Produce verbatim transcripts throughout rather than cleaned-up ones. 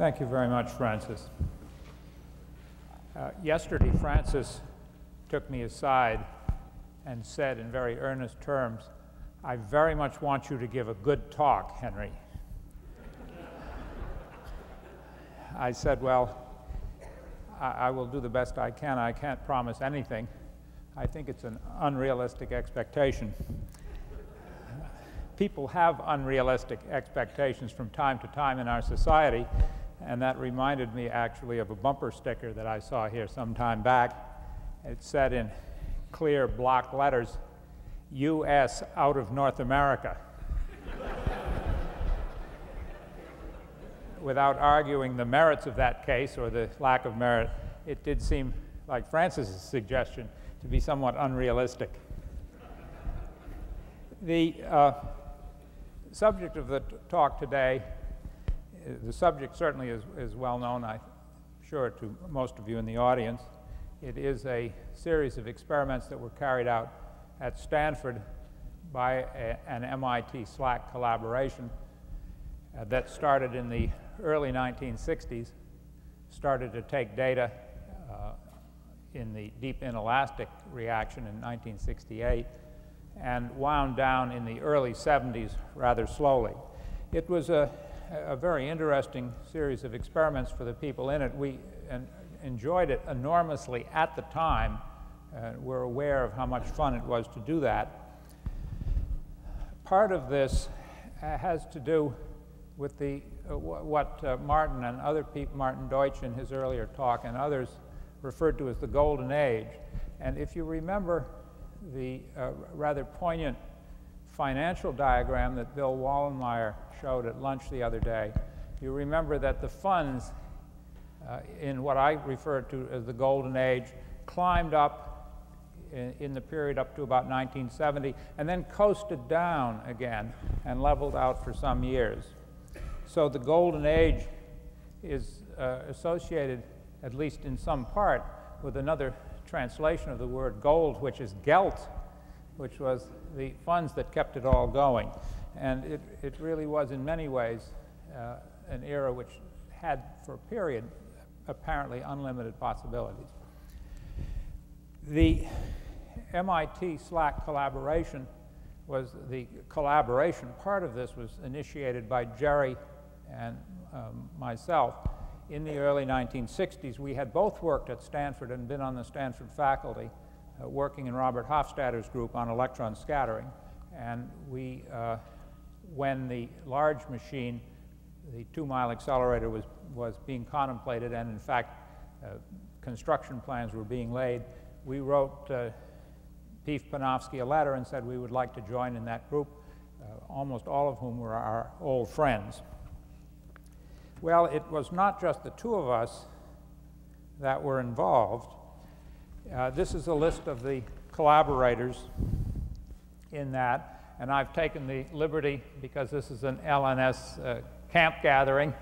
Thank you very much, Francis. Uh, yesterday, Francis took me aside and said in very earnest terms, I very much want you to give a good talk, Henry. I said, well, I, I will do the best I can. I can't promise anything. I think it's an unrealistic expectation. People have unrealistic expectations from time to time in our society, and that reminded me actually of a bumper sticker that I saw here some time back. It said in clear block letters, U S out of North America. Without arguing the merits of that case or the lack of merit, it did seem like Francis's suggestion to be somewhat unrealistic. The uh, subject of the t talk today, the subject certainly is, is well known, I'm sure, to most of you in the audience. It is a series of experiments that were carried out at Stanford by a, an M I T SLAC collaboration uh, that started in the early nineteen sixties, started to take data uh, in the deep inelastic reaction in nineteen sixty-eight, and wound down in the early seventies rather slowly. It was a, a very interesting series of experiments for the people in it. We en enjoyed it enormously at the time. Uh, we're aware of how much fun it was to do that. Part of this uh, has to do with the, uh, wh what uh, Martin and other people, Martin Deutsch in his earlier talk and others, referred to as the golden age. And if you remember the uh, rather poignant financial diagram that Bill Wallenmeier showed at lunch the other day, you remember that the funds uh, in what I refer to as the golden age climbed up in, in the period up to about nineteen seventy and then coasted down again and leveled out for some years. So the golden age is uh, associated, at least in some part, with another translation of the word gold, which is Geld, which was the funds that kept it all going. And it, it really was, in many ways, uh, an era which had, for a period, apparently unlimited possibilities. The M I T SLAC collaboration was the collaboration. Part of this was initiated by Jerry and um, myself. In the early nineteen sixties, we had both worked at Stanford and been on the Stanford faculty, uh, working in Robert Hofstadter's group on electron scattering. And we, uh, when the large machine, the two-mile accelerator, was, was being contemplated, and in fact, uh, construction plans were being laid, we wrote uh, Pief Panofsky a letter and said we would like to join in that group, uh, almost all of whom were our old friends. Well, it was not just the two of us that were involved. Uh, this is a list of the collaborators in that, and I've taken the liberty, because this is an L N S uh, camp gathering,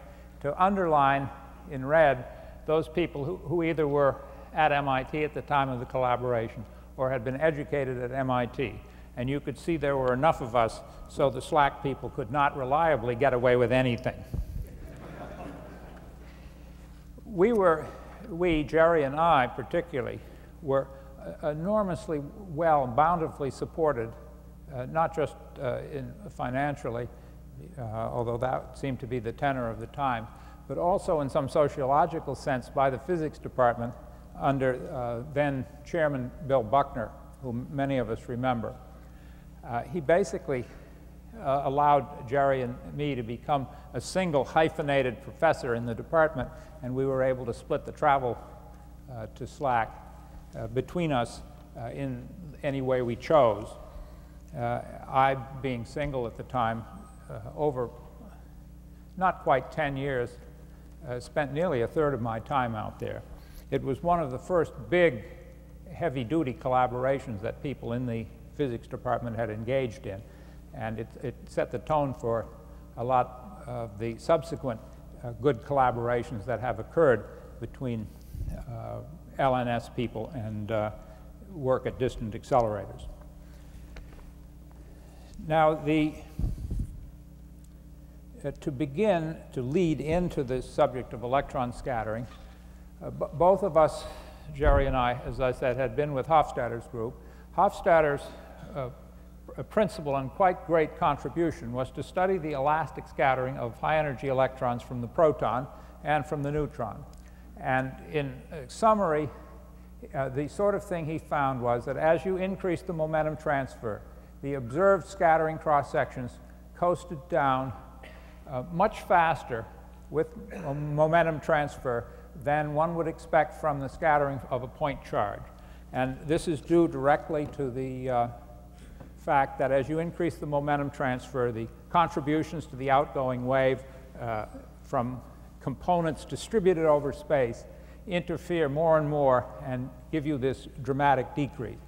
to underline in red those people who, who either were at M I T at the time of the collaboration or had been educated at M I T. And you could see there were enough of us so the SLAC people could not reliably get away with anything. We were, we, Jerry and I particularly, were enormously well, bountifully supported, uh, not just uh, in financially, uh, although that seemed to be the tenor of the time, but also in some sociological sense by the physics department under uh, then Chairman Bill Buckner, whom many of us remember. Uh, he basically Uh, allowed Jerry and me to become a single hyphenated professor in the department, and we were able to split the travel uh, to SLAC uh, between us uh, in any way we chose. Uh, I, being single at the time, uh, over not quite ten years, uh, spent nearly a third of my time out there. It was one of the first big, heavy-duty collaborations that people in the physics department had engaged in. And it, it set the tone for a lot of the subsequent uh, good collaborations that have occurred between uh, L N S people and uh, work at distant accelerators. Now, the uh, to begin to lead into the subject of electron scattering, uh, b both of us, Jerry and I, as I said, had been with Hofstadter's group. Hofstadter's uh, pr principal and quite great contribution was to study the elastic scattering of high-energy electrons from the proton and from the neutron. And in uh, summary, uh, the sort of thing he found was that as you increase the momentum transfer, the observed scattering cross-sections coasted down uh, much faster with momentum transfer than one would expect from the scattering of a point charge. And this is due directly to the uh, fact that as you increase the momentum transfer, the contributions to the outgoing wave uh, from components distributed over space interfere more and more and give you this dramatic decrease.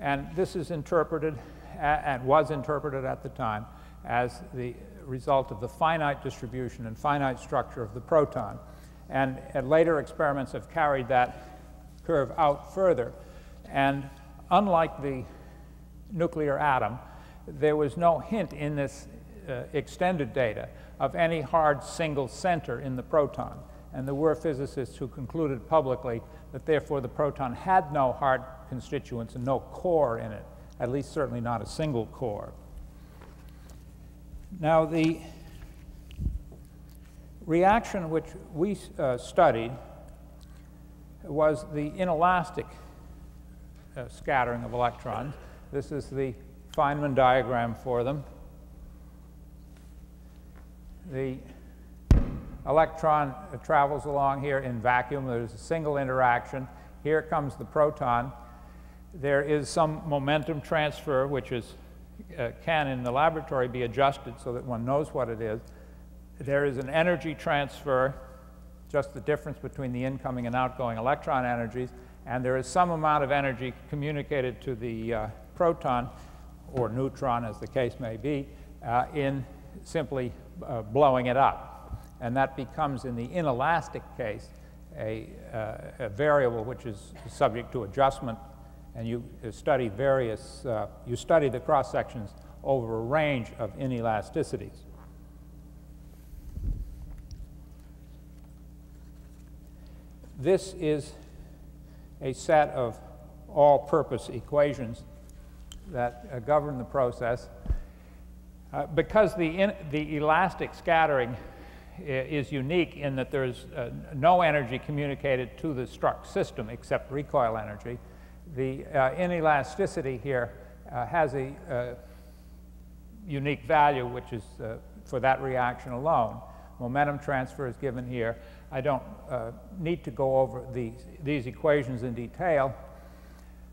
And this is interpreted and was interpreted at the time as the result of the finite distribution and finite structure of the proton. And, and later experiments have carried that curve out further. And unlike the nuclear atom, there was no hint in this uh, extended data of any hard single center in the proton. And there were physicists who concluded publicly that therefore the proton had no hard constituents and no core in it, at least certainly not a single core. Now, the reaction which we uh, studied was the inelastic uh, scattering of electrons. This is the Feynman diagram for them. The electron uh, travels along here in vacuum. There's a single interaction. Here comes the proton. There is some momentum transfer, which is, uh, can in the laboratory be adjusted so that one knows what it is. There is an energy transfer, just the difference between the incoming and outgoing electron energies, and there is some amount of energy communicated to the uh, proton, or neutron as the case may be, uh, in simply uh, blowing it up. And that becomes, in the inelastic case, a, uh, a variable which is subject to adjustment. And you study various, uh, you study the cross sections over a range of inelasticities. This is a set of all-purpose equations that uh, govern the process. Uh, because the, in, the elastic scattering is unique in that there is uh, no energy communicated to the struck system except recoil energy, the uh, inelasticity here uh, has a uh, unique value, which is uh, for that reaction alone. Momentum transfer is given here. I don't uh, need to go over the, these equations in detail,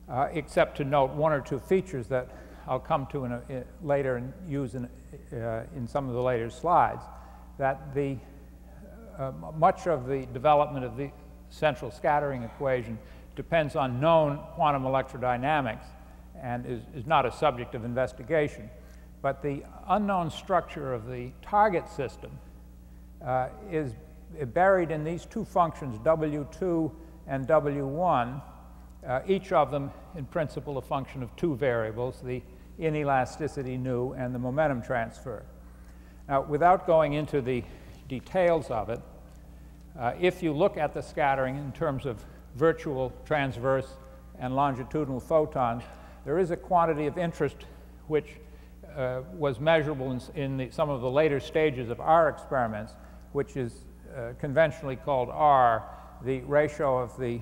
uh, except to note one or two features that I'll come to in a, in later and use in, uh, in some of the later slides, that the, uh, much of the development of the central scattering equation depends on known quantum electrodynamics and is, is not a subject of investigation. But the unknown structure of the target system uh, is buried in these two functions, W two and W one, uh, each of them in principle a function of two variables, the inelasticity nu and the momentum transfer. Now, without going into the details of it, uh, if you look at the scattering in terms of virtual, transverse, and longitudinal photons, there is a quantity of interest which uh, was measurable in, in the, some of the later stages of our experiments, which is uh, conventionally called R, the ratio of the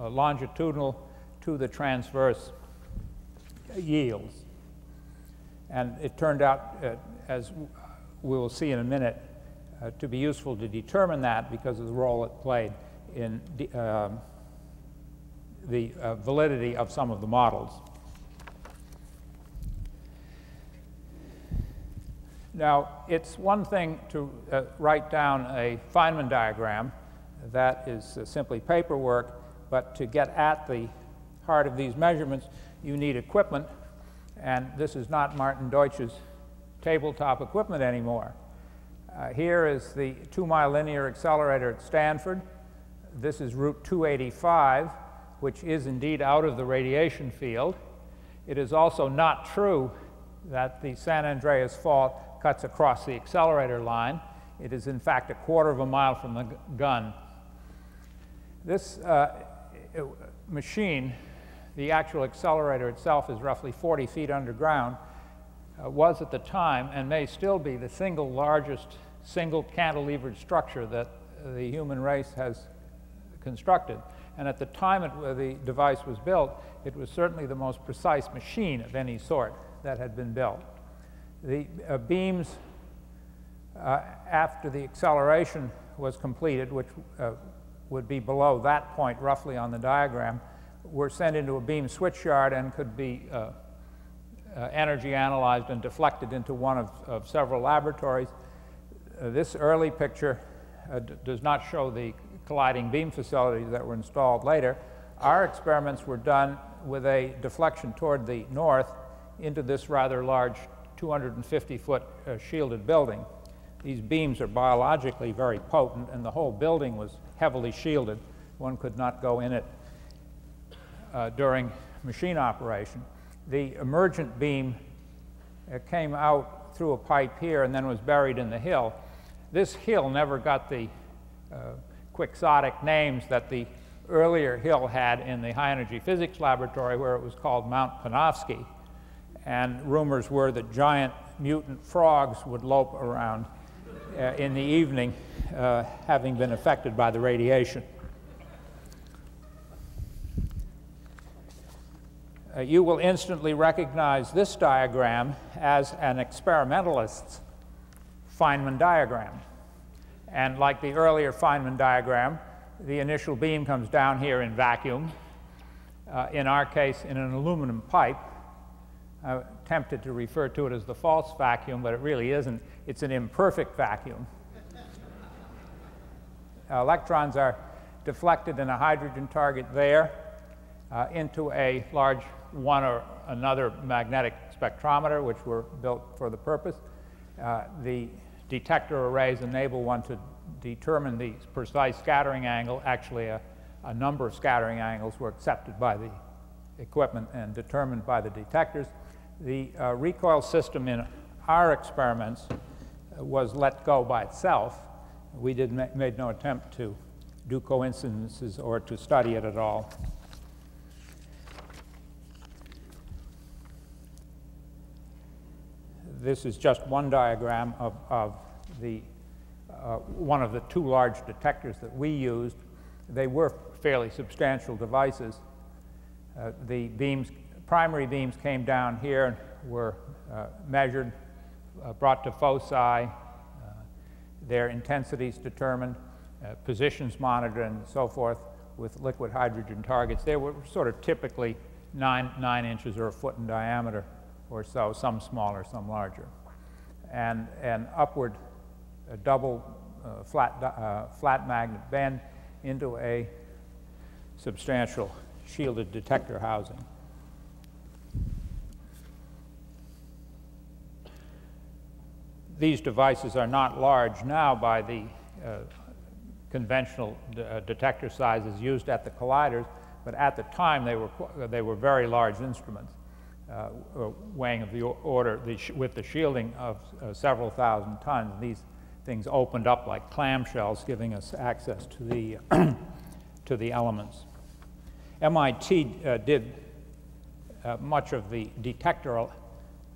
uh, longitudinal to the transverse yields. And it turned out, uh, as we will see in a minute, uh, to be useful to determine that because of the role it played in de uh, the uh, validity of some of the models. Now, it's one thing to uh, write down a Feynman diagram. That is uh, simply paperwork. But to get at the heart of these measurements, you need equipment. And this is not Martin Deutsch's tabletop equipment anymore. Uh, here is the two mile linear accelerator at Stanford. This is Route two eighty-five, which is indeed out of the radiation field. It is also not true that the San Andreas Fault cuts across the accelerator line. It is, in fact, a quarter of a mile from the gun. This uh, machine, the actual accelerator itself is roughly forty feet underground, uh, was at the time and may still be the single largest single cantilevered structure that the human race has constructed. And at the time it, uh, the device was built, it was certainly the most precise machine of any sort that had been built. The uh, beams uh, after the acceleration was completed, which uh, would be below that point roughly on the diagram, were sent into a beam switchyard and could be uh, uh, energy analyzed and deflected into one of, of several laboratories. Uh, this early picture uh, d does not show the colliding beam facilities that were installed later. Our experiments were done with a deflection toward the north into this rather large two hundred fifty foot uh, shielded building. These beams are biologically very potent, and the whole building was heavily shielded. One could not go in it uh, during machine operation. The emergent beam uh, came out through a pipe here and then was buried in the hill. This hill never got the uh, quixotic names that the earlier hill had in the high energy physics laboratory, where it was called Mount Panofsky. And rumors were that giant mutant frogs would lope around uh, in the evening, uh, having been affected by the radiation. Uh, you will instantly recognize this diagram as an experimentalist's Feynman diagram. And like the earlier Feynman diagram, the initial beam comes down here in vacuum, uh, in our case in an aluminum pipe. I'm tempted to refer to it as the false vacuum, but it really isn't. It's an imperfect vacuum. uh, electrons are deflected in a hydrogen target there uh, into a large one or another magnetic spectrometer, which were built for the purpose. Uh, the detector arrays enable one to determine the precise scattering angle. Actually, a, a number of scattering angles were accepted by the equipment and determined by the detectors. The uh, recoil system in our experiments was let go by itself. We did ma made no attempt to do coincidences or to study it at all. This is just one diagram of, of the, uh, one of the two large detectors that we used. They were fairly substantial devices. Uh, the beams, primary beams came down here and were uh, measured, uh, brought to foci, uh, their intensities determined, uh, positions monitored, and so forth with liquid hydrogen targets. They were sort of typically nine, nine inches or a foot in diameter or so, some smaller, some larger. And an upward uh, double uh, flat, uh, flat magnet bend into a substantial shielded detector housing. These devices are not large now by the uh, conventional de uh, detector sizes used at the colliders, but at the time they were they were very large instruments, uh, weighing of the order the sh with the shielding of uh, several thousand tons. These things opened up like clamshells, giving us access to the to the elements. M I T uh, did uh, much of the detector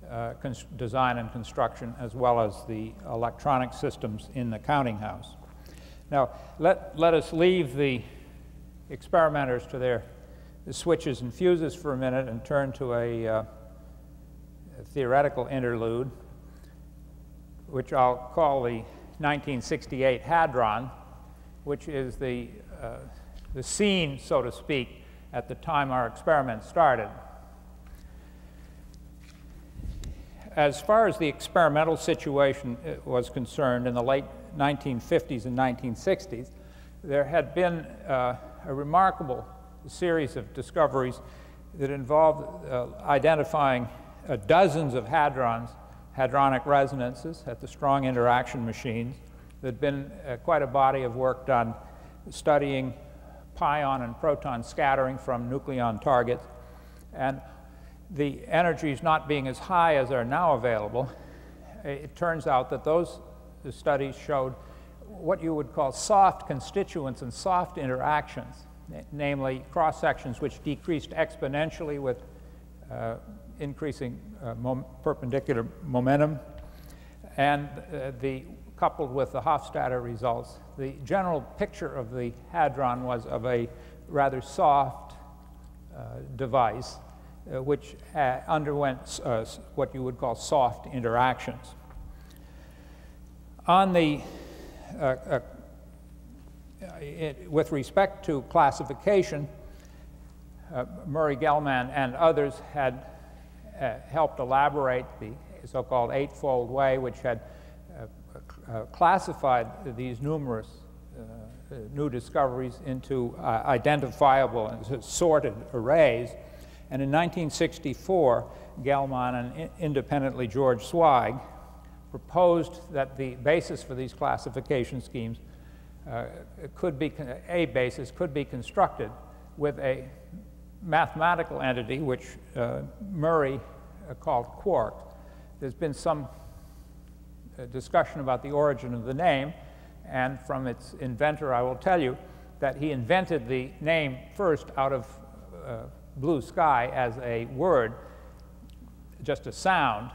uh, design and construction, as well as the electronic systems in the counting house. Now, let, let us leave the experimenters to their switches and fuses for a minute and turn to a, uh, a theoretical interlude, which I'll call the nineteen sixty-eight hadron, which is the, uh, the scene, so to speak, at the time our experiment started. As far as the experimental situation was concerned in the late nineteen fifties and nineteen sixties, there had been uh, a remarkable series of discoveries that involved uh, identifying uh, dozens of hadrons, hadronic resonances at the strong interaction machines. There'd been uh, quite a body of work done studying pion and proton scattering from nucleon targets, and the energies not being as high as are now available, it turns out that those studies showed what you would call soft constituents and soft interactions, namely cross-sections which decreased exponentially with uh, increasing uh, mom perpendicular momentum, and uh, the coupled with the Hofstadter results, the general picture of the hadron was of a rather soft uh, device uh, which uh, underwent uh, what you would call soft interactions. On the Uh, uh, it, with respect to classification, uh, Murray Gell-Mann and others had uh, helped elaborate the so-called eightfold way, which had uh, uh, classified these numerous uh, new discoveries into uh, identifiable and sorted arrays. And in nineteen sixty-four, Gell-Mann and independently George Zweig proposed that the basis for these classification schemes uh, could be, a basis could be constructed with a mathematical entity which uh, Murray uh, called quark. There's been some uh, discussion about the origin of the name, and from its inventor I will tell you that he invented the name first out of uh, blue sky as a word, just a sound,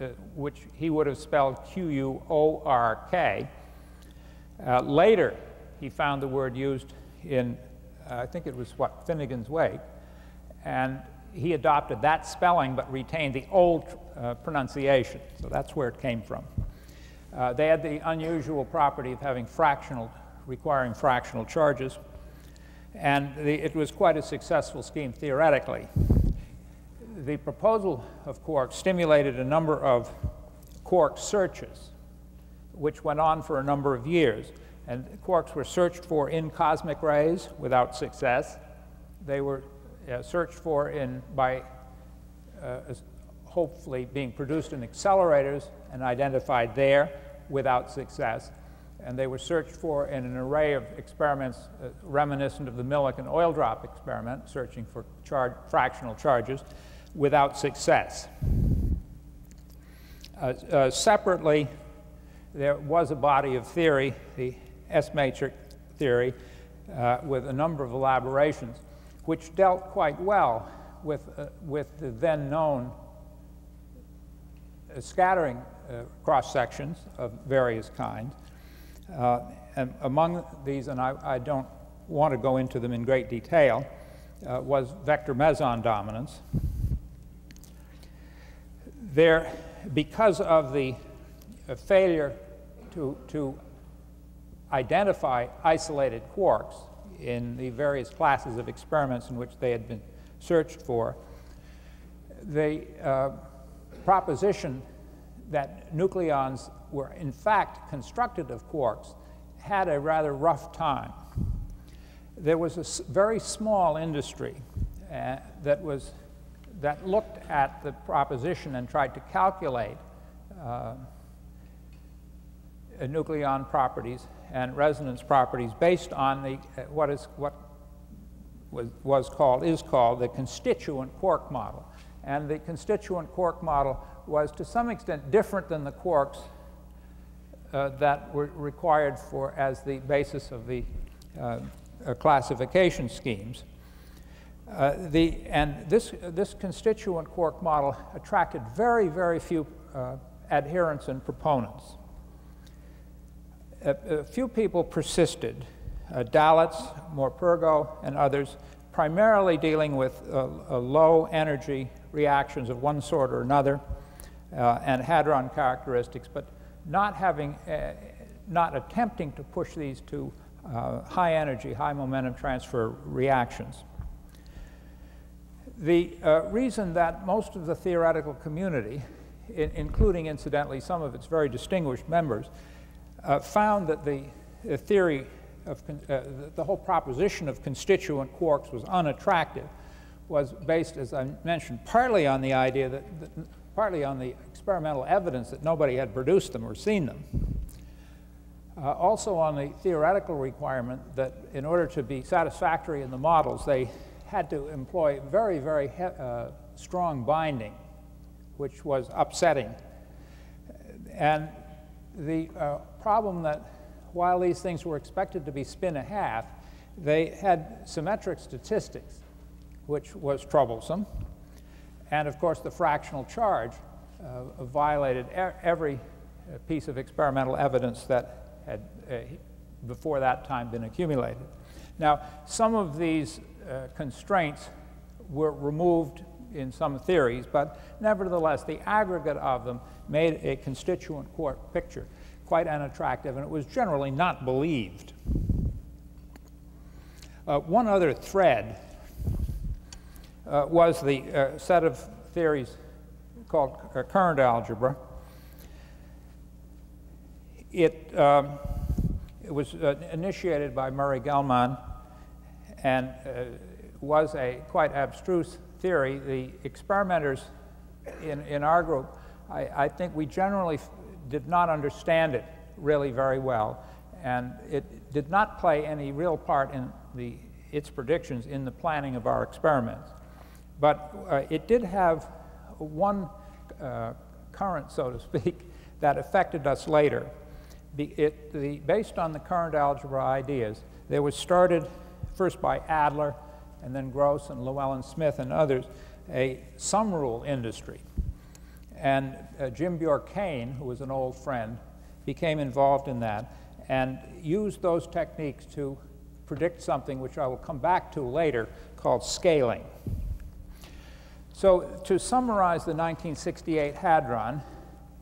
Uh, which he would have spelled Q U O R K. Uh, later, he found the word used in, uh, I think it was, what, Finnegan's Wake, and he adopted that spelling but retained the old uh, pronunciation. So that's where it came from. Uh, they had the unusual property of having fractional, requiring fractional charges, and the, it was quite a successful scheme theoretically. The proposal of quarks stimulated a number of quark searches, which went on for a number of years. And quarks were searched for in cosmic rays without success. They were uh, searched for in, by uh, hopefully being produced in accelerators and identified there without success. And they were searched for in an array of experiments uh, reminiscent of the Millikan oil drop experiment, searching for charge, fractional charges, without success. Uh, uh, separately, there was a body of theory, the S-matrix theory, uh, with a number of elaborations, which dealt quite well with, uh, with the then-known uh, scattering uh, cross-sections of various kinds. Uh, and among these, and I, I don't want to go into them in great detail, uh, was vector meson dominance. There, because of the uh, failure to, to identify isolated quarks in the various classes of experiments in which they had been searched for, the uh, proposition that nucleons were in fact constructed of quarks had a rather rough time. There was a very small industry uh, that was that looked at the proposition and tried to calculate uh, nucleon properties and resonance properties based on the, uh, what, is, what was, was called, is called the constituent quark model. And the constituent quark model was to some extent different than the quarks uh, that were required for as the basis of the uh, uh, classification schemes. Uh, the, and this, this constituent quark model attracted very, very few uh, adherents and proponents. A, a few people persisted, uh, Dalitz, Morpurgo, and others, primarily dealing with uh, low-energy reactions of one sort or another uh, and hadron characteristics, but not having, uh, not attempting to push these to uh, high-energy, high-momentum transfer reactions. The uh, reason that most of the theoretical community, in, including, incidentally, some of its very distinguished members, uh, found that the, the theory of uh, the whole proposition of constituent quarks was unattractive was based, as I mentioned, partly on the idea that, that partly on the experimental evidence that nobody had produced them or seen them. Uh, also on the theoretical requirement that in order to be satisfactory in the models, they had to employ very, very uh, strong binding, which was upsetting. And the uh, problem that while these things were expected to be spin a half, they had symmetric statistics, which was troublesome. And of course, the fractional charge uh, violated er every piece of experimental evidence that had uh, before that time been accumulated. Now, some of these uh, constraints were removed in some theories, but nevertheless, the aggregate of them made a constituent quark picture quite unattractive, and it was generally not believed. Uh, one other thread uh, was the uh, set of theories called uh, current algebra. It, um, it was uh, initiated by Murray Gell-Mann and uh, was a quite abstruse theory. The experimenters in, in our group, I, I think we generally f did not understand it really very well. And it did not play any real part in the, its predictions in the planning of our experiments. But uh, it did have one uh, current, so to speak, that affected us later. Be it, the, based on the current algebra ideas, there was started first by Adler, and then Gross and Llewellyn Smith and others, a sum rule industry. And uh, Jim Bjorken, who was an old friend, became involved in that and used those techniques to predict something which I will come back to later called scaling. So to summarize the nineteen sixty-eight hadron,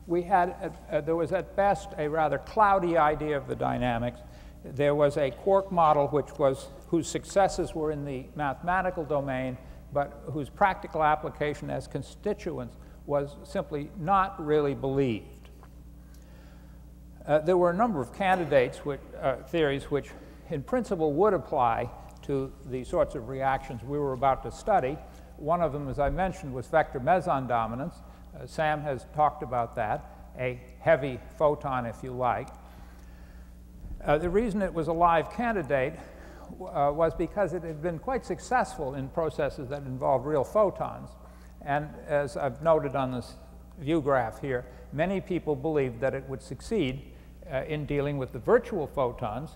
we had a, uh, there was at best a rather cloudy idea of the dynamics. There was a quark model which was whose successes were in the mathematical domain, but whose practical application as constituents was simply not really believed. Uh, there were a number of candidates, which, uh, theories, which in principle would apply to the sorts of reactions we were about to study. One of them, as I mentioned, was vector meson dominance. Uh, Sam has talked about that, a heavy photon, if you like. Uh, the reason it was a live candidate Uh, was because it had been quite successful in processes that involved real photons. And as I've noted on this view graph here, many people believed that it would succeed uh, in dealing with the virtual photons,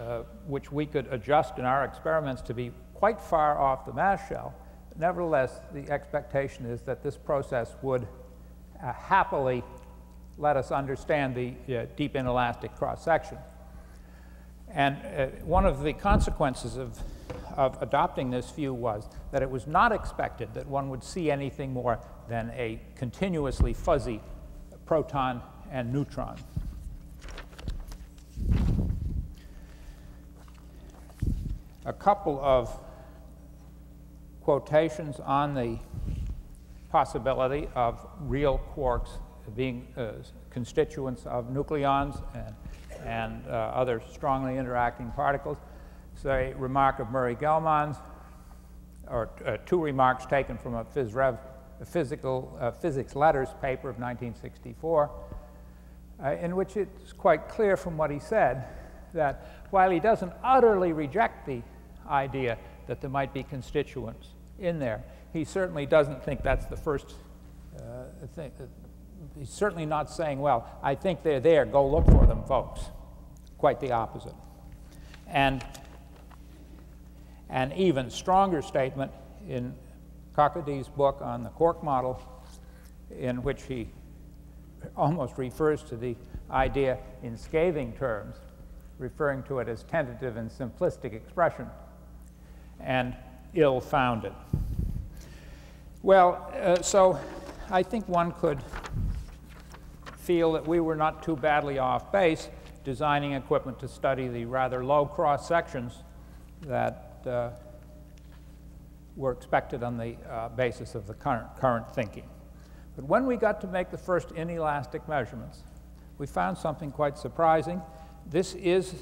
uh, which we could adjust in our experiments to be quite far off the mass shell. But nevertheless, the expectation is that this process would uh, happily let us understand the uh, deep inelastic cross-section. And uh, one of the consequences of, of adopting this view was that it was not expected that one would see anything more than a continuously fuzzy proton and neutron. A couple of quotations on the possibility of real quarks being uh, constituents of nucleons and and uh, other strongly interacting particles. Say, so remark of Murray Gell-Mann's, or uh, two remarks taken from a, phys rev, a physical uh, physics letters paper of nineteen sixty-four, uh, in which it's quite clear from what he said that while he doesn't utterly reject the idea that there might be constituents in there, he certainly doesn't think that's the first uh, thing. He's certainly not saying, well, I think they're there, go look for them, folks. Quite the opposite. And an even stronger statement in Cockadie's book on the quark model, in which he almost refers to the idea in scathing terms, referring to it as tentative and simplistic expression, and ill-founded. Well, uh, so I think one could feel that we were not too badly off base designing equipment to study the rather low cross sections that uh, were expected on the uh, basis of the current, current thinking. But when we got to make the first inelastic measurements, we found something quite surprising. This is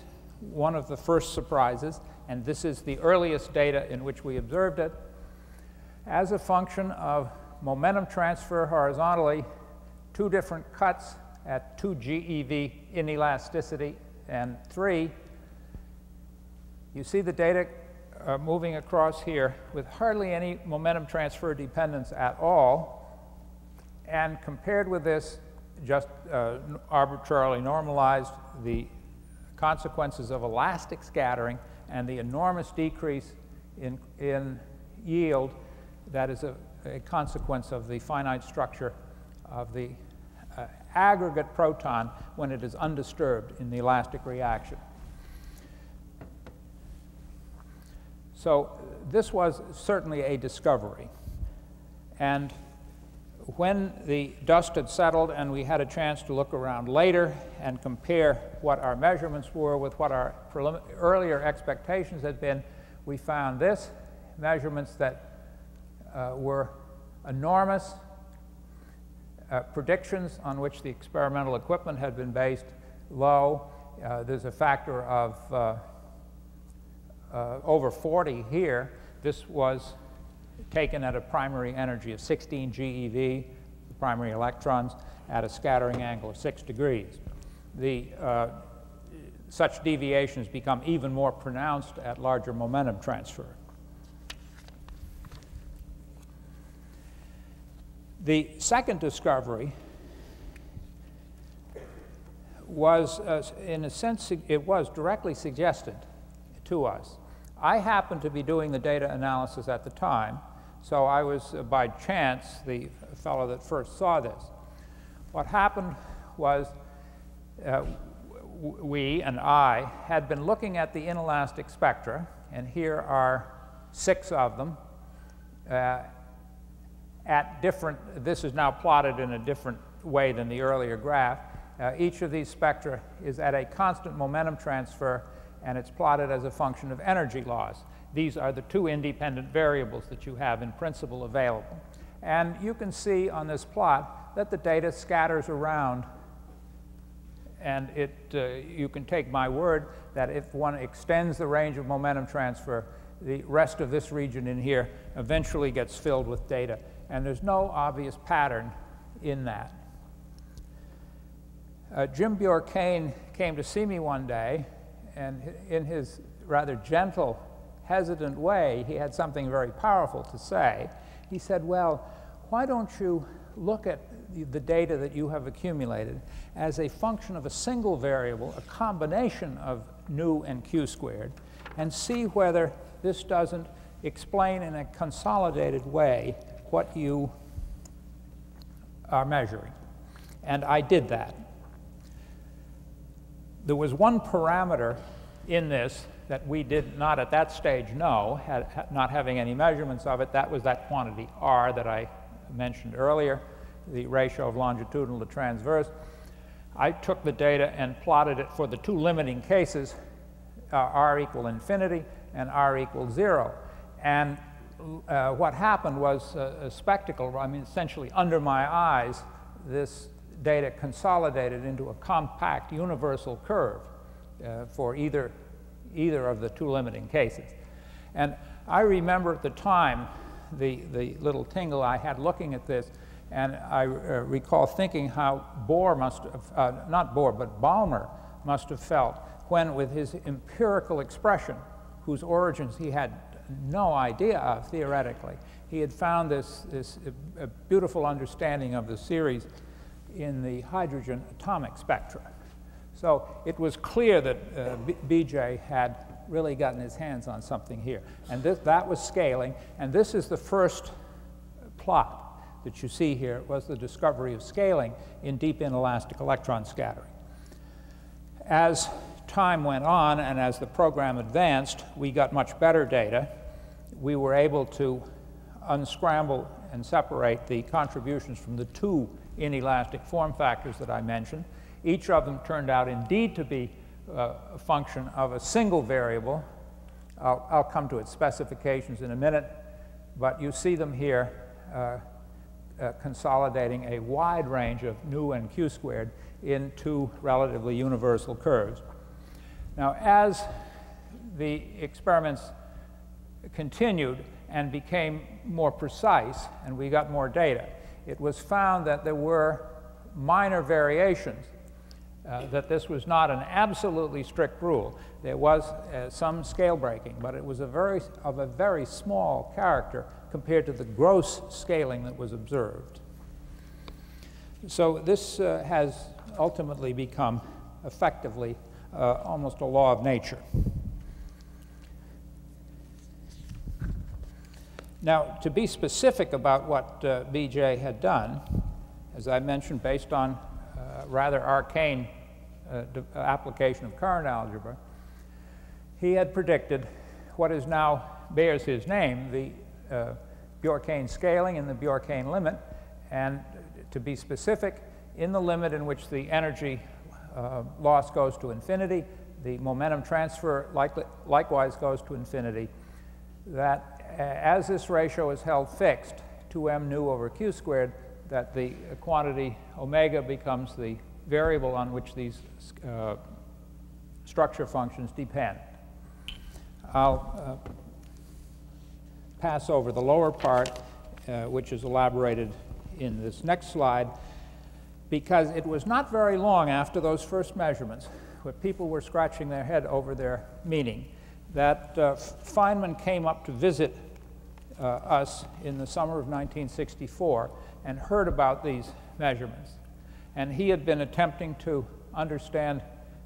one of the first surprises, and this is the earliest data in which we observed it. As a function of momentum transfer horizontally, two different cuts at two G E V inelasticity and three. You see the data uh, moving across here with hardly any momentum transfer dependence at all. And compared with this, just uh, arbitrarily normalized the consequences of elastic scattering and the enormous decrease in, in yield that is a, a consequence of the finite structure of the uh, aggregate proton when it is undisturbed in the elastic reaction. So this was certainly a discovery. And when the dust had settled and we had a chance to look around later and compare what our measurements were with what our earlier expectations had been, we found this, measurements that uh, were enormous, uh, predictions on which the experimental equipment had been based low. Uh, there's a factor of uh, uh, over forty here. This was taken at a primary energy of sixteen G E V, the primary electrons, at a scattering angle of six degrees. The, uh, such deviations become even more pronounced at larger momentum transfer. The second discovery was, uh, in a sense, it was directly suggested to us. I happened to be doing the data analysis at the time, so I was, uh, by chance, the fellow that first saw this. What happened was uh, we and I had been looking at the inelastic spectra, and here are six of them uh, at different, this is now plotted in a different way than the earlier graph. Uh, each of these spectra is at a constant momentum transfer, and it's plotted as a function of energy loss. These are the two independent variables that you have in principle available. And you can see on this plot that the data scatters around. And it, uh, you can take my word that if one extends the range of momentum transfer, the rest of this region in here eventually gets filled with data. And there's no obvious pattern in that. Uh, Jim Bjorken came to see me one day. And in his rather gentle, hesitant way, he had something very powerful to say. He said, well, why don't you look at the data that you have accumulated as a function of a single variable, a combination of nu and q squared, and see whether this doesn't explain in a consolidated way what you are measuring. And I did that. There was one parameter in this that we did not at that stage know, had, not having any measurements of it. That was that quantity R that I mentioned earlier, the ratio of longitudinal to transverse. I took the data and plotted it for the two limiting cases, uh, R equal infinity and R equal zero. And uh, what happened was a, a spectacle. I mean, essentially under my eyes, this data consolidated into a compact universal curve uh, for either, either of the two limiting cases. And I remember at the time the, the little tingle I had looking at this, and I uh, recall thinking how Bohr must have, uh, not Bohr, but Balmer must have felt when with his empirical expression, whose origins he had no idea of theoretically, he had found this, this uh, beautiful understanding of the series in the hydrogen atomic spectra. So it was clear that uh, B J had really gotten his hands on something here. And this, that was scaling. And this is the first plot that you see here, was the discovery of scaling in deep inelastic electron scattering. As time went on and as the program advanced, we got much better data. We were able to unscramble and separate the contributions from the two inelastic form factors that I mentioned. Each of them turned out indeed to be uh, a function of a single variable. I'll, I'll come to its specifications in a minute, but you see them here uh, uh, consolidating a wide range of nu and q squared in two relatively universal curves. Now, as the experiments continued and became more precise and we got more data, it was found that there were minor variations, uh, that this was not an absolutely strict rule. There was uh, some scale breaking, but it was a very, of a very small character compared to the gross scaling that was observed. So this uh, has ultimately become effectively uh, almost a law of nature. Now, to be specific about what uh, B J had done, as I mentioned, based on uh, rather arcane uh, application of current algebra, he had predicted what is now bears his name, the uh, Bjorken scaling and the Bjorken limit, and to be specific, in the limit in which the energy uh, loss goes to infinity, the momentum transfer likely, likewise goes to infinity, that uh, as this ratio is held fixed, two m nu over q squared, that the quantity omega becomes the variable on which these uh, structure functions depend. I'll uh, pass over the lower part, uh, which is elaborated in this next slide, because it was not very long after those first measurements where people were scratching their head over their meaning that uh, Feynman came up to visit uh, us in the summer of nineteen sixty-four and heard about these measurements. And he had been attempting to understand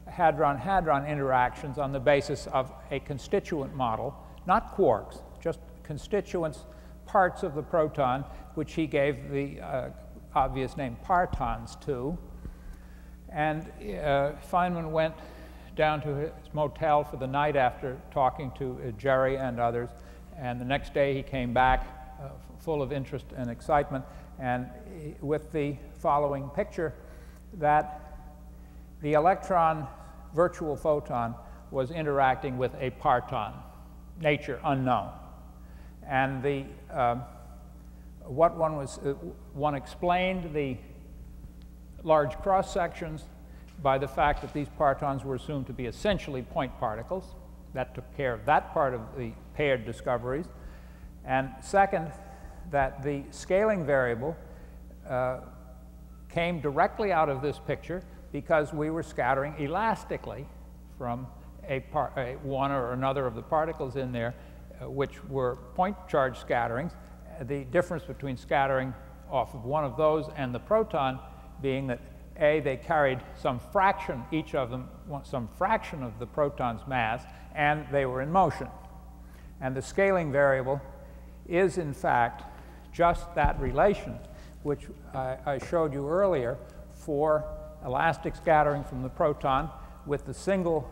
hadron-hadron interactions on the basis of a constituent model, not quarks, just constituents, parts of the proton, which he gave the uh, obvious name partons to. And uh, Feynman went down to his motel for the night after talking to uh, Jerry and others. And the next day he came back uh, full of interest and excitement, and with the following picture that the electron virtual photon was interacting with a parton, nature unknown. And the, um, what one was, uh, one explained the large cross sections by the fact that these partons were assumed to be essentially point particles. That took care of that part of the paired discoveries. And second, that the scaling variable uh, came directly out of this picture because we were scattering elastically from a, par a one or another of the particles in there, which were point charge scatterings. The difference between scattering off of one of those and the proton being that, A, they carried some fraction, each of them, some fraction of the proton's mass, and they were in motion. And the scaling variable is, in fact, just that relation, which I, I showed you earlier for elastic scattering from the proton with the single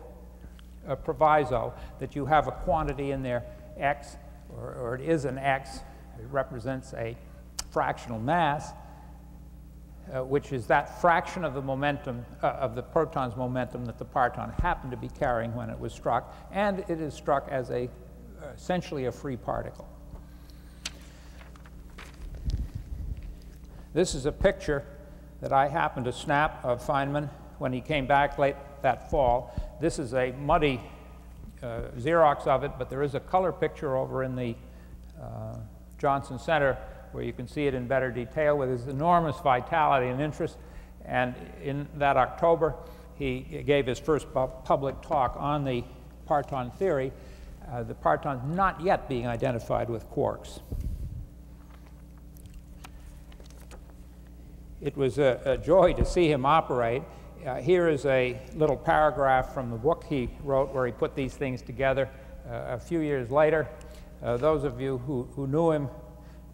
uh, proviso that you have a quantity in there X, or, or it is an X, it represents a fractional mass, uh, which is that fraction of the momentum, uh, of the proton's momentum that the parton happened to be carrying when it was struck, and it is struck as a, essentially a free particle. This is a picture that I happened to snap of Feynman when he came back late that fall. This is a muddy Uh, Xerox of it, but there is a color picture over in the uh, Johnson Center where you can see it in better detail with his enormous vitality and interest. And in that October, he gave his first public talk on the parton theory, uh, the partons not yet being identified with quarks. It was a, a joy to see him operate. Uh, here is a little paragraph from the book he wrote where he put these things together uh, a few years later. Uh, those of you who, who knew him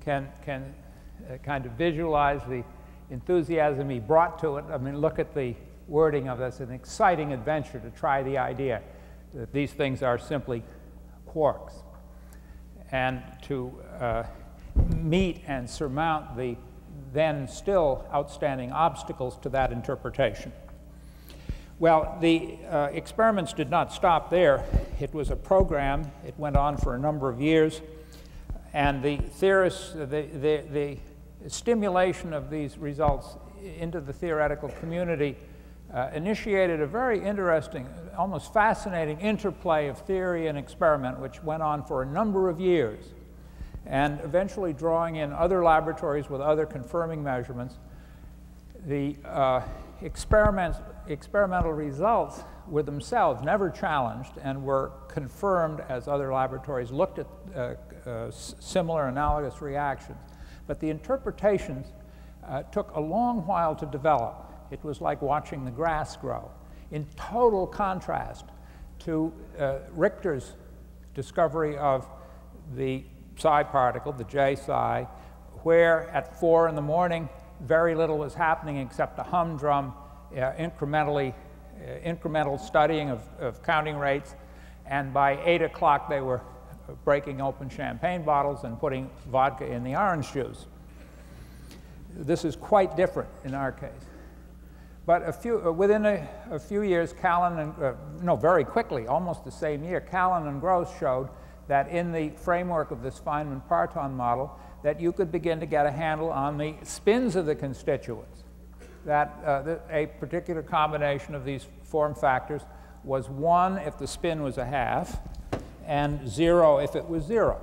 can, can uh, kind of visualize the enthusiasm he brought to it. I mean, look at the wording of this, an exciting adventure to try the idea that these things are simply quarks and to uh, meet and surmount the then still outstanding obstacles to that interpretation. Well, the uh, experiments did not stop there. It was a program. It went on for a number of years. And the theorists, the, the, the stimulation of these results into the theoretical community uh, initiated a very interesting, almost fascinating interplay of theory and experiment, which went on for a number of years, and eventually drawing in other laboratories with other confirming measurements. The uh, experiments Experimental results were themselves never challenged and were confirmed as other laboratories looked at uh, uh, similar analogous reactions. But the interpretations uh, took a long while to develop. It was like watching the grass grow. In total contrast to uh, Richter's discovery of the psi particle, the J psi, where at four in the morning very little was happening except a humdrum uh, incrementally, uh, incremental studying of, of counting rates, and by eight o'clock they were breaking open champagne bottles and putting vodka in the orange juice. This is quite different in our case. But a few, uh, within a, a few years, Callan and, uh, no, very quickly, almost the same year, Callan and Gross showed that in the framework of this Feynman-Proton model, that you could begin to get a handle on the spins of the constituents, that uh, the, a particular combination of these form factors was one if the spin was a half, and zero if it was zero.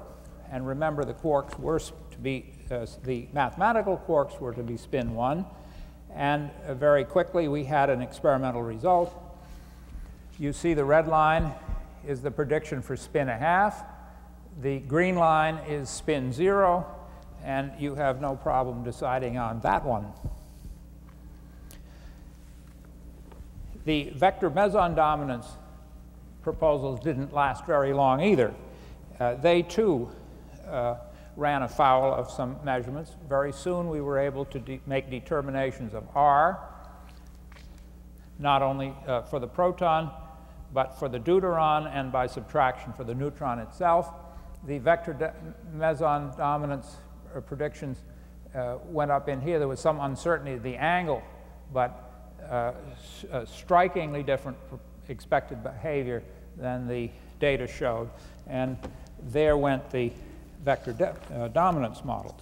And remember, the quarks were to be, uh, the mathematical quarks were to be spin one. And uh, very quickly, we had an experimental result. You see the red line is the prediction for spin a half. The green line is spin zero. And you have no problem deciding on that one. The vector meson dominance proposals didn't last very long either. Uh, they, too, uh, ran afoul of some measurements. Very soon, we were able to de make determinations of R, not only uh, for the proton, but for the deuteron, and by subtraction for the neutron itself. The vector meson dominance uh, predictions uh, went up in here. There was some uncertainty of the angle, but uh, uh, strikingly different expected behavior than the data showed. And there went the vector uh, dominance models.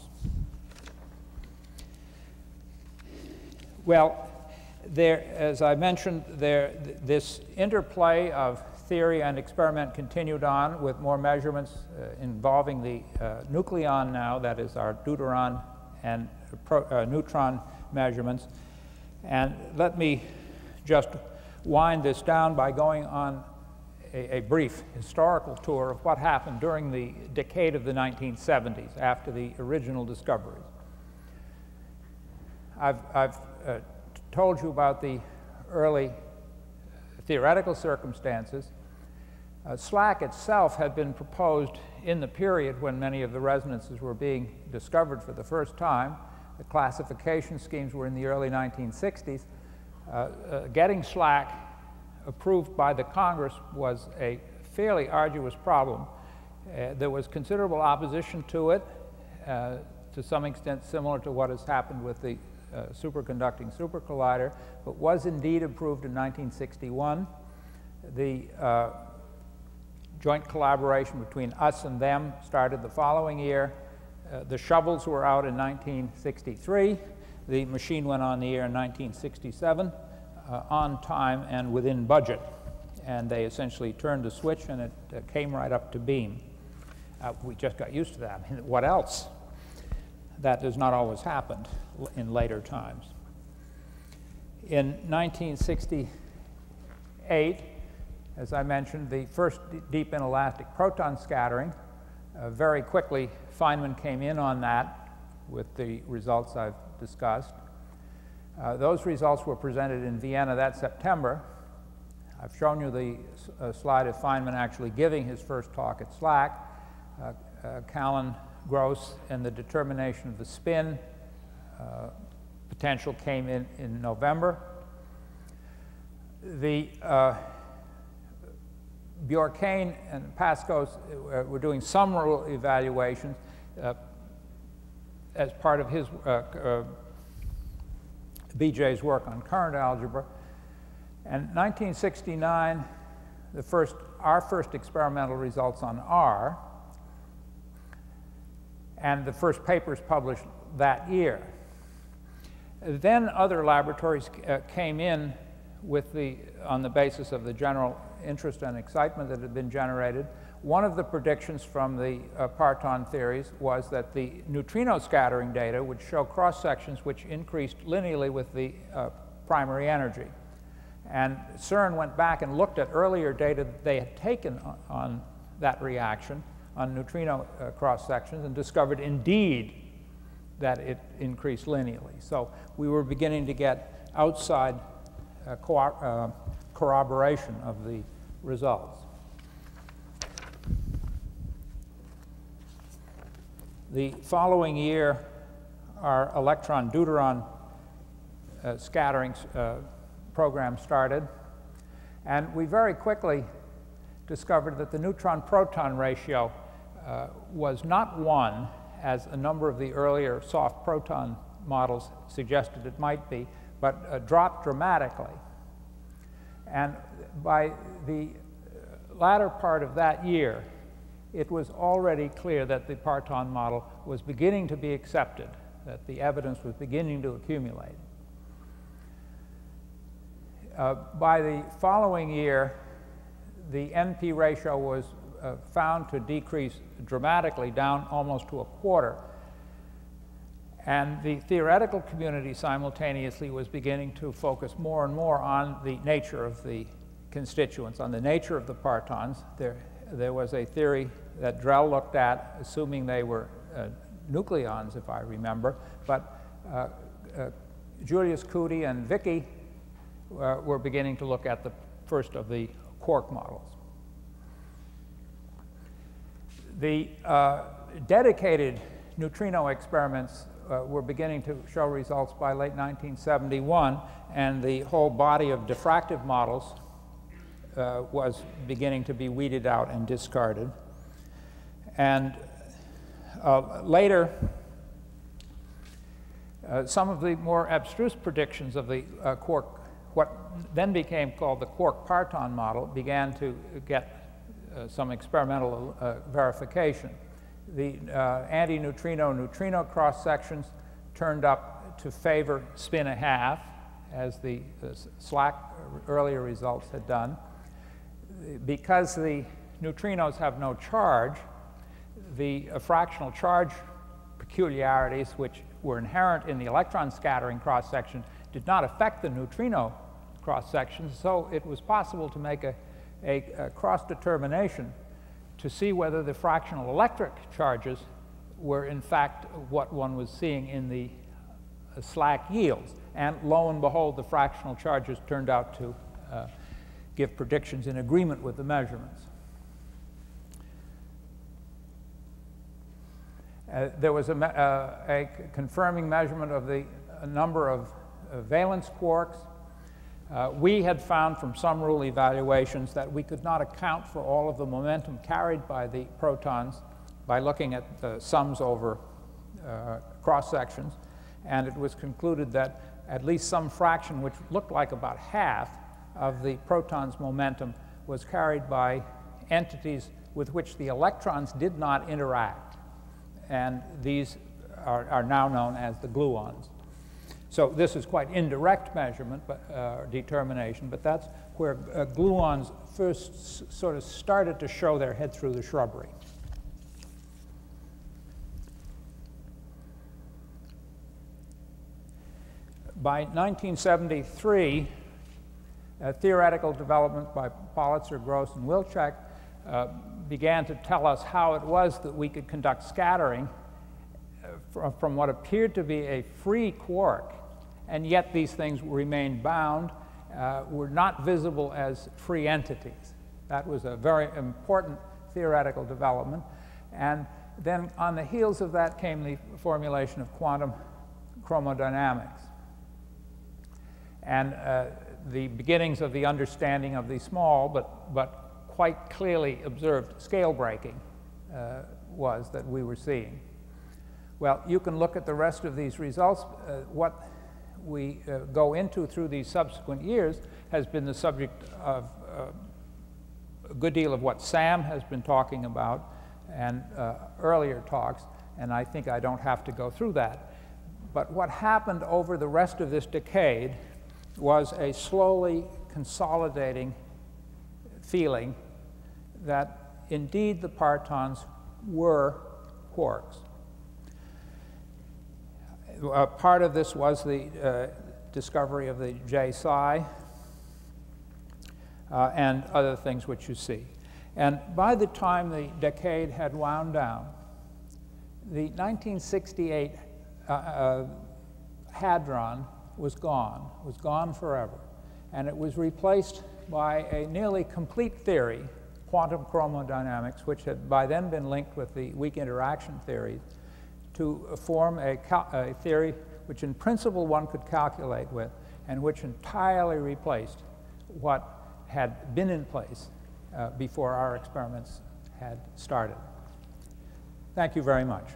Well, there, as I mentioned, there, th this interplay of theory and experiment continued on with more measurements uh, involving the uh, nucleon now, that is our deuteron and pro uh, neutron measurements. And let me just wind this down by going on a, a brief historical tour of what happened during the decade of the nineteen seventies after the original discoveries. I've, I've uh, told you about the early theoretical circumstances. Uh, SLAC itself had been proposed in the period when many of the resonances were being discovered for the first time. The classification schemes were in the early nineteen sixties. Uh, uh, getting SLAC approved by the Congress was a fairly arduous problem. Uh, there was considerable opposition to it, uh, to some extent similar to what has happened with the uh, superconducting supercollider, but was indeed approved in nineteen sixty-one. The uh, joint collaboration between us and them started the following year. Uh, the shovels were out in nineteen sixty-three. The machine went on the air in nineteen sixty-seven, uh, on time and within budget. And they essentially turned the switch, and it uh, came right up to beam. Uh, we just got used to that. I mean, what else? That has not always happened in later times. In nineteen sixty-eight, as I mentioned, the first deep inelastic proton scattering, uh, very quickly, Feynman came in on that with the results I've discussed. Uh, those results were presented in Vienna that September. I've shown you the uh, slide of Feynman actually giving his first talk at SLAC. Uh, uh, Callan, Gross, and the determination of the spin uh, potential came in in November. The uh, Bjorken and Pascoe uh, were doing some rule evaluations. Uh, as part of his uh, uh, B J's work on current algebra. And nineteen sixty-nine, the first, our first experimental results on R, and the first papers published that year. Then other laboratories uh, came in with the, on the basis of the general interest and excitement that had been generated. One of the predictions from the uh, parton theories was that the neutrino scattering data would show cross-sections which increased linearly with the uh, primary energy. And CERN went back and looked at earlier data that they had taken on, on that reaction, on neutrino uh, cross-sections, and discovered indeed that it increased linearly. So we were beginning to get outside uh, co uh, corroboration of the results. The following year, our electron deuteron uh, scattering uh, program started, and we very quickly discovered that the neutron-proton ratio uh, was not one, as a number of the earlier soft proton models suggested it might be, but uh, dropped dramatically. And by the latter part of that year, it was already clear that the proton model was beginning to be accepted, that the evidence was beginning to accumulate. Uh, by the following year, the N P ratio was uh, found to decrease dramatically, down almost to a quarter. And the theoretical community simultaneously was beginning to focus more and more on the nature of the constituents, on the nature of the protons. There, there was a theory that Drell looked at, assuming they were uh, nucleons, if I remember. But uh, uh, Julius Kuti and Vicki uh, were beginning to look at the first of the quark models. The uh, dedicated neutrino experiments uh, were beginning to show results by late nineteen seventy-one, and the whole body of diffractive models uh, was beginning to be weeded out and discarded. And uh, later, uh, some of the more abstruse predictions of the uh, quark, what then became called the quark-parton model, began to get uh, some experimental uh, verification. The uh, anti-neutrino-neutrino cross-sections turned up to favor spin a half, as the uh, SLAC earlier results had done. Because the neutrinos have no charge, the uh, fractional charge peculiarities, which were inherent in the electron scattering cross-section, did not affect the neutrino cross-sections, so it was possible to make a, a, a cross-determination to see whether the fractional electric charges were in fact what one was seeing in the uh, slack yields. And lo and behold, the fractional charges turned out to uh, give predictions in agreement with the measurements. Uh, there was a, me uh, a confirming measurement of the a number of Uh, valence quarks. Uh, we had found from some rule evaluations that we could not account for all of the momentum carried by the protons by looking at the sums over uh, cross-sections, and it was concluded that at least some fraction, which looked like about half of the proton's momentum, was carried by entities with which the electrons did not interact, and these are, are now known as the gluons. So this is quite indirect measurement, but uh, determination, but that's where uh, gluons first s sort of started to show their head through the shrubbery. By nineteen seventy-three, uh, theoretical development by Politzer, Gross, and Wilczek uh, began to tell us how it was that we could conduct scattering from what appeared to be a free quark, and yet these things remained bound, uh, were not visible as free entities. That was a very important theoretical development. And then on the heels of that came the formulation of quantum chromodynamics, and uh, the beginnings of the understanding of the small but, but quite clearly observed scale breaking uh, was that we were seeing. Well, you can look at the rest of these results. Uh, what we uh, go into through these subsequent years has been the subject of uh, a good deal of what Sam has been talking about and uh, earlier talks, and I think I don't have to go through that. But what happened over the rest of this decade was a slowly consolidating feeling that indeed the protons were quarks. Uh, part of this was the uh, discovery of the J psi uh, and other things which you see. And by the time the decade had wound down, the nineteen sixty-eight uh, uh, hadron was gone, was gone forever. And it was replaced by a nearly complete theory, quantum chromodynamics, which had by then been linked with the weak interaction theory, to form a, cal a theory which in principle one could calculate with, and which entirely replaced what had been in place uh, before our experiments had started. Thank you very much.